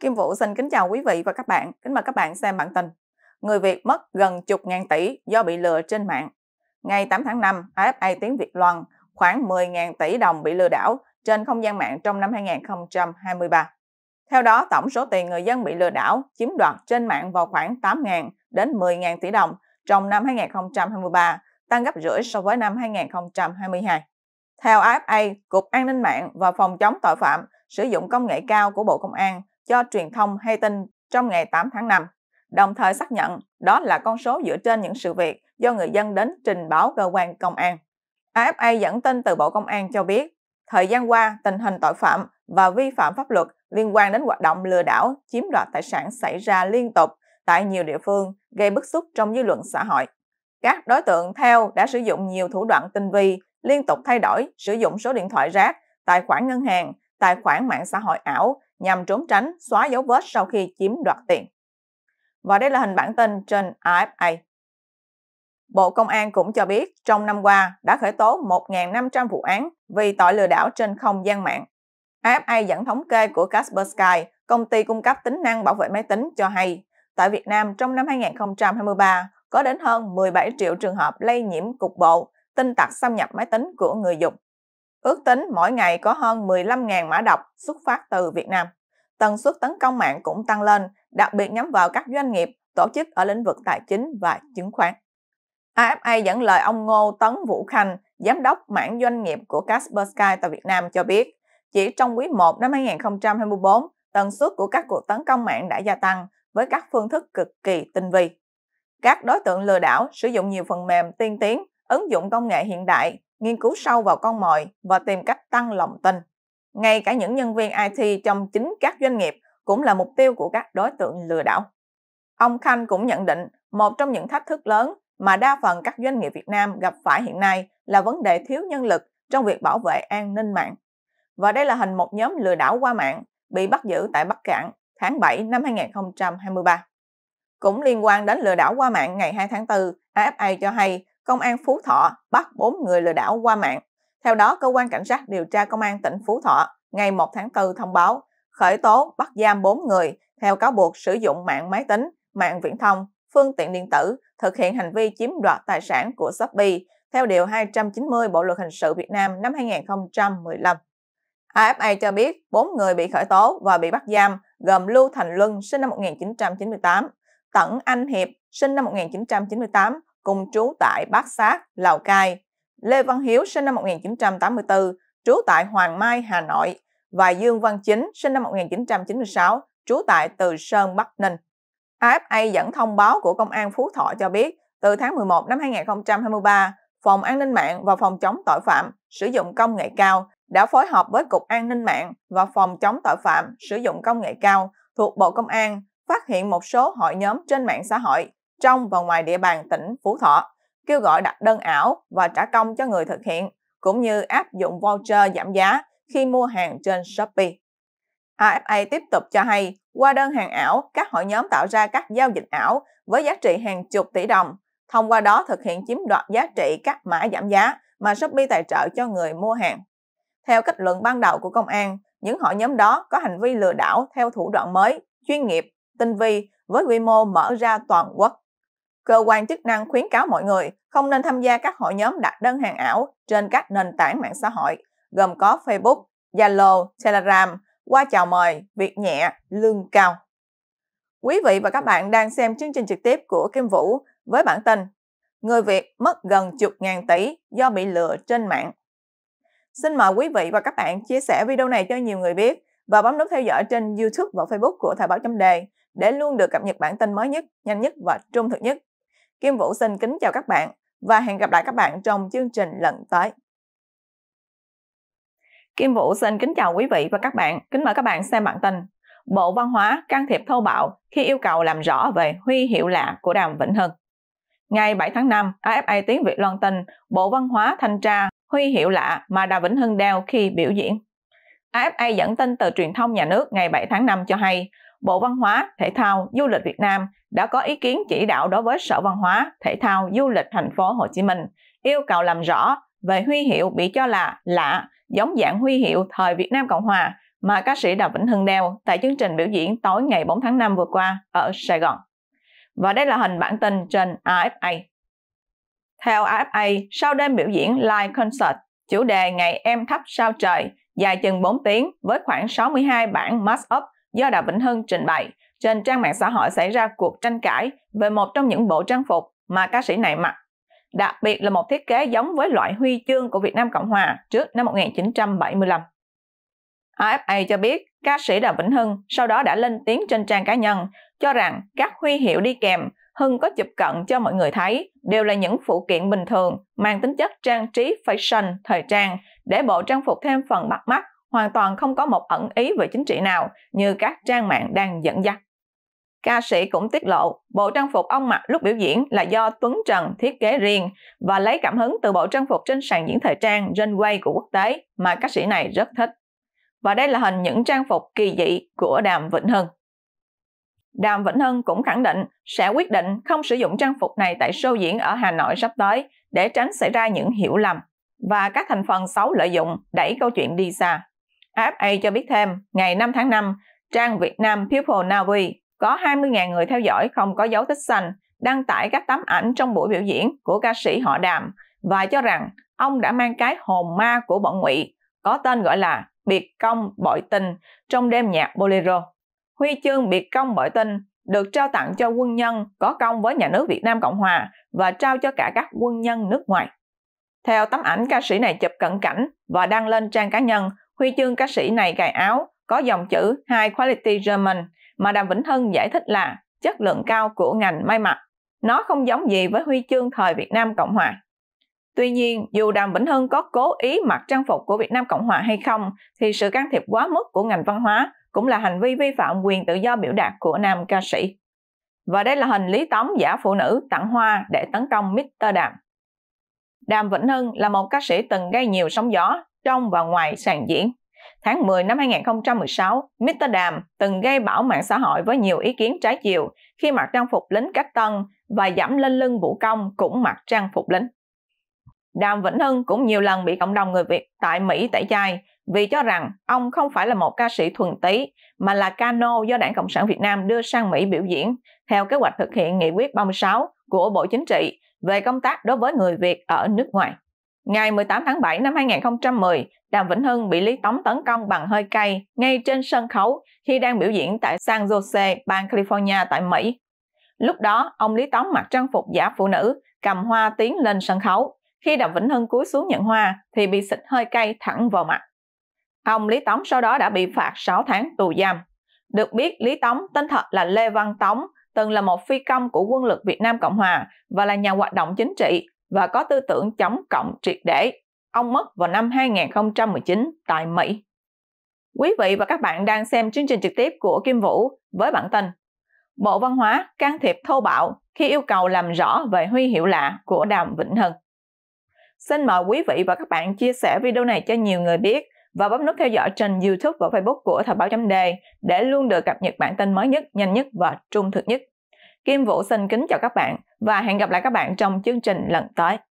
Kim Vũ xin kính chào quý vị và các bạn. Kính mời các bạn xem bản tin. Người Việt mất gần chục ngàn tỷ do bị lừa trên mạng. Ngày 8 tháng 5, AFP tiếng Việt loan khoảng 10.000 tỷ đồng bị lừa đảo trên không gian mạng trong năm 2023. Theo đó, tổng số tiền người dân bị lừa đảo chiếm đoạt trên mạng vào khoảng 8.000 đến 10.000 tỷ đồng trong năm 2023, tăng gấp rưỡi so với năm 2022. Theo AFP, Cục An ninh mạng và Phòng chống tội phạm sử dụng công nghệ cao của Bộ Công an cho truyền thông hay tin trong ngày 8 tháng 5, đồng thời xác nhận đó là con số dựa trên những sự việc do người dân đến trình báo cơ quan công an. AFP dẫn tin từ Bộ Công an cho biết, thời gian qua, tình hình tội phạm và vi phạm pháp luật liên quan đến hoạt động lừa đảo, chiếm đoạt tài sản xảy ra liên tục tại nhiều địa phương, gây bức xúc trong dư luận xã hội. Các đối tượng theo đã sử dụng nhiều thủ đoạn tinh vi, liên tục thay đổi, sử dụng số điện thoại rác, tài khoản ngân hàng, tài khoản mạng xã hội ảo nhằm trốn tránh, xóa dấu vết sau khi chiếm đoạt tiền. Và đây là hình bản tin trên AFP. Bộ Công an cũng cho biết trong năm qua đã khởi tố 1.500 vụ án vì tội lừa đảo trên không gian mạng. AFP dẫn thống kê của Kaspersky, công ty cung cấp tính năng bảo vệ máy tính cho hay, tại Việt Nam trong năm 2023 có đến hơn 17 triệu trường hợp lây nhiễm cục bộ, tin tặc xâm nhập máy tính của người dùng. Ước tính mỗi ngày có hơn 15.000 mã độc xuất phát từ Việt Nam. Tần suất tấn công mạng cũng tăng lên, đặc biệt nhắm vào các doanh nghiệp, tổ chức ở lĩnh vực tài chính và chứng khoán. AFP dẫn lời ông Ngô Tấn Vũ Khanh, giám đốc mảng doanh nghiệp của Kaspersky tại Việt Nam cho biết, chỉ trong quý 1 năm 2024, tần suất của các cuộc tấn công mạng đã gia tăng với các phương thức cực kỳ tinh vi. Các đối tượng lừa đảo sử dụng nhiều phần mềm tiên tiến, ứng dụng công nghệ hiện đại, nghiên cứu sâu vào con mồi và tìm cách tăng lòng tin. Ngay cả những nhân viên IT trong chính các doanh nghiệp cũng là mục tiêu của các đối tượng lừa đảo. Ông Khanh cũng nhận định một trong những thách thức lớn mà đa phần các doanh nghiệp Việt Nam gặp phải hiện nay là vấn đề thiếu nhân lực trong việc bảo vệ an ninh mạng. Và đây là hình một nhóm lừa đảo qua mạng bị bắt giữ tại Bắc Cạn tháng 7 năm 2023. Cũng liên quan đến lừa đảo qua mạng ngày 2 tháng 4, AFP cho hay Công an Phú Thọ bắt 4 người lừa đảo qua mạng. Theo đó, Cơ quan Cảnh sát điều tra Công an tỉnh Phú Thọ ngày 1 tháng 4 thông báo khởi tố bắt giam 4 người theo cáo buộc sử dụng mạng máy tính, mạng viễn thông, phương tiện điện tử, thực hiện hành vi chiếm đoạt tài sản của Shopee theo Điều 290 Bộ Luật Hình sự Việt Nam năm 2015. AFP cho biết 4 người bị khởi tố và bị bắt giam gồm Lưu Thành Luân sinh năm 1998, Tận Anh Hiệp sinh năm 1998, cùng trú tại Bát Sát, Lào Cai, Lê Văn Hiếu sinh năm 1984, trú tại Hoàng Mai, Hà Nội và Dương Văn Chính sinh năm 1996, trú tại Từ Sơn, Bắc Ninh. AFP dẫn thông báo của Công an Phú Thọ cho biết, từ tháng 11 năm 2023, Phòng An ninh mạng và Phòng chống tội phạm sử dụng công nghệ cao đã phối hợp với Cục An ninh mạng và Phòng chống tội phạm sử dụng công nghệ cao thuộc Bộ Công an phát hiện một số hội nhóm trên mạng xã hội trong và ngoài địa bàn tỉnh Phú Thọ, kêu gọi đặt đơn ảo và trả công cho người thực hiện, cũng như áp dụng voucher giảm giá khi mua hàng trên Shopee. AFP tiếp tục cho hay, qua đơn hàng ảo, các hội nhóm tạo ra các giao dịch ảo với giá trị hàng chục tỷ đồng, thông qua đó thực hiện chiếm đoạt giá trị các mã giảm giá mà Shopee tài trợ cho người mua hàng. Theo kết luận ban đầu của công an, những hội nhóm đó có hành vi lừa đảo theo thủ đoạn mới, chuyên nghiệp, tinh vi với quy mô mở ra toàn quốc. Cơ quan chức năng khuyến cáo mọi người không nên tham gia các hội nhóm đặt đơn hàng ảo trên các nền tảng mạng xã hội, gồm có Facebook, Zalo, Telegram, qua chào mời, việc nhẹ, lương cao. Quý vị và các bạn đang xem chương trình trực tiếp của Kim Vũ với bản tin Người Việt mất gần chục ngàn tỷ do bị lừa trên mạng. Xin mời quý vị và các bạn chia sẻ video này cho nhiều người biết và bấm nút theo dõi trên YouTube và Facebook của Thời báo chấm đề để luôn được cập nhật bản tin mới nhất, nhanh nhất và trung thực nhất. Kim Vũ xin kính chào các bạn và hẹn gặp lại các bạn trong chương trình lần tới. Kim Vũ xin kính chào quý vị và các bạn, kính mời các bạn xem bản tin Bộ Văn hóa can thiệp thô bạo khi yêu cầu làm rõ về huy hiệu lạ của Đàm Vĩnh Hưng. Ngày 7 tháng 5, AFP tiếng Việt loan tin Bộ Văn hóa thanh tra huy hiệu lạ mà Đàm Vĩnh Hưng đeo khi biểu diễn. AFP dẫn tin từ truyền thông nhà nước ngày 7 tháng 5 cho hay, Bộ Văn hóa, Thể thao, Du lịch Việt Nam đã có ý kiến chỉ đạo đối với Sở Văn hóa, Thể thao, Du lịch Thành phố Hồ Chí Minh yêu cầu làm rõ về huy hiệu bị cho là lạ, giống dạng huy hiệu thời Việt Nam Cộng Hòa mà ca sĩ Đàm Vĩnh Hưng đeo tại chương trình biểu diễn tối ngày 4 tháng 5 vừa qua ở Sài Gòn. Và đây là hình bản tin trên AFP. Theo AFP, sau đêm biểu diễn live concert, chủ đề Ngày Em Thắp Sao Trời dài chừng 4 tiếng với khoảng 62 bản mashup do Đàm Vĩnh Hưng trình bày, trên trang mạng xã hội xảy ra cuộc tranh cãi về một trong những bộ trang phục mà ca sĩ này mặc, đặc biệt là một thiết kế giống với loại huy chương của Việt Nam Cộng Hòa trước năm 1975. AFP cho biết ca sĩ Đàm Vĩnh Hưng sau đó đã lên tiếng trên trang cá nhân, cho rằng các huy hiệu đi kèm Hưng có chụp cận cho mọi người thấy đều là những phụ kiện bình thường mang tính chất trang trí fashion, thời trang, để bộ trang phục thêm phần bắt mắt, hoàn toàn không có một ẩn ý về chính trị nào như các trang mạng đang dẫn dắt. Ca sĩ cũng tiết lộ bộ trang phục ông mặc lúc biểu diễn là do Tuấn Trần thiết kế riêng và lấy cảm hứng từ bộ trang phục trên sàn diễn thời trang runway của quốc tế mà ca sĩ này rất thích. Và đây là hình những trang phục kỳ dị của Đàm Vĩnh Hưng. Đàm Vĩnh Hưng cũng khẳng định sẽ quyết định không sử dụng trang phục này tại show diễn ở Hà Nội sắp tới để tránh xảy ra những hiểu lầm và các thành phần xấu lợi dụng đẩy câu chuyện đi xa. AFP cho biết thêm, ngày 5 tháng 5, trang Việt Nam People Now We có 20.000 người theo dõi không có dấu tích xanh đăng tải các tấm ảnh trong buổi biểu diễn của ca sĩ họ Đàm và cho rằng ông đã mang cái hồn ma của bọn ngụy có tên gọi là biệt công bội tình trong đêm nhạc Bolero. Huy chương biệt công bội tình được trao tặng cho quân nhân có công với nhà nước Việt Nam Cộng Hòa và trao cho cả các quân nhân nước ngoài. Theo tấm ảnh ca sĩ này chụp cận cảnh và đăng lên trang cá nhân, huy chương ca sĩ này cài áo có dòng chữ High Quality German mà Đàm Vĩnh Hưng giải thích là chất lượng cao của ngành may mặc. Nó không giống gì với huy chương thời Việt Nam Cộng Hòa. Tuy nhiên, dù Đàm Vĩnh Hưng có cố ý mặc trang phục của Việt Nam Cộng Hòa hay không, thì sự can thiệp quá mức của ngành văn hóa cũng là hành vi vi phạm quyền tự do biểu đạt của nam ca sĩ. Và đây là hình Lý Tống giả phụ nữ tặng hoa để tấn công Mr. Đàm. Đàm Vĩnh Hưng là một ca sĩ từng gây nhiều sóng gió trong và ngoài sàn diễn. Tháng 10 năm 2016, Mr. Đàm từng gây bão mạng xã hội với nhiều ý kiến trái chiều khi mặc trang phục lính cách tân và dẫm lên lưng vũ công cũng mặc trang phục lính. Đàm Vĩnh Hưng cũng nhiều lần bị cộng đồng người Việt tại Mỹ tẩy chay vì cho rằng ông không phải là một ca sĩ thuần túy mà là cano do Đảng Cộng sản Việt Nam đưa sang Mỹ biểu diễn theo kế hoạch thực hiện Nghị quyết 36 của Bộ Chính trị về công tác đối với người Việt ở nước ngoài. Ngày 18 tháng 7 năm 2010, Đàm Vĩnh Hưng bị Lý Tống tấn công bằng hơi cay ngay trên sân khấu khi đang biểu diễn tại San Jose, bang California tại Mỹ. Lúc đó, ông Lý Tống mặc trang phục giả phụ nữ, cầm hoa tiến lên sân khấu. Khi Đàm Vĩnh Hưng cúi xuống nhận hoa thì bị xịt hơi cay thẳng vào mặt. Ông Lý Tống sau đó đã bị phạt 6 tháng tù giam. Được biết, Lý Tống tên thật là Lê Văn Tống, từng là một phi công của quân lực Việt Nam Cộng Hòa và là nhà hoạt động chính trị và có tư tưởng chống cộng triệt để. Ông mất vào năm 2019 tại Mỹ. Quý vị và các bạn đang xem chương trình trực tiếp của Kim Vũ với bản tin Bộ Văn hóa can thiệp thô bạo khi yêu cầu làm rõ về huy hiệu lạ của Đàm Vĩnh Hưng. Xin mời quý vị và các bạn chia sẻ video này cho nhiều người biết và bấm nút theo dõi trên YouTube và Facebook của Thời Báo.d để luôn được cập nhật bản tin mới nhất, nhanh nhất và trung thực nhất. Kim Vũ xin kính chào các bạn và hẹn gặp lại các bạn trong chương trình lần tới.